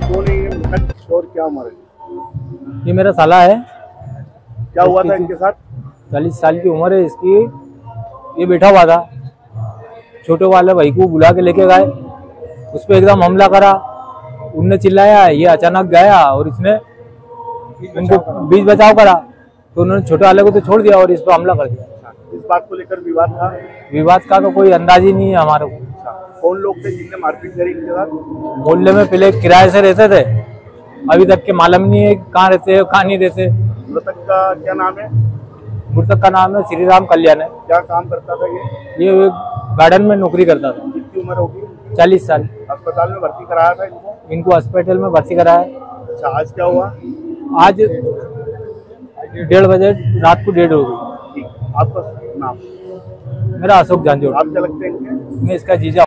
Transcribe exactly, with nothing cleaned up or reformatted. क्यों नहीं और क्या उम्र? ये मेरा साला है। क्या हुआ था इनके साथ? चालीस साल की उम्र है इसकी। ये बैठा हुआ था, छोटे वाले भाई को बुला के लेके गए, उस पर एकदम हमला करा, उनने चिल्लाया, ये अचानक गया और इसने उनको बीच बचाव करा, तो उन्होंने छोटे वाले को तो छोड़ दिया और इस पर हमला कर दिया। इस बात को लेकर विवाद था? विवाद का तो कोई अंदाज ही नहीं है हमारे को। कौन लोग थे जिनने मारपीट करी इनके साथ? मोहल्ले में पहले किराए से रहते थे, अभी तक के मालूम नहीं है कहाँ रहते हैं कहाँ नहीं रहते। मृतक का क्या नाम है? मृतक का नाम है श्री राम कल्याण है। क्या काम करता था ये? ये गार्डन में नौकरी करता था। कितनी उम्र होगी? चालीस साल। अस्पताल में भर्ती कराया था इनको? इनको हॉस्पिटल में भर्ती कराया। अच्छा, आज क्या हुआ? आज डेढ़ बजे रात को डेढ़ हो गई। आपका नाम? मेरा अशोक झांझी। आप क्या लगते हैं? मैं इसका जीजा।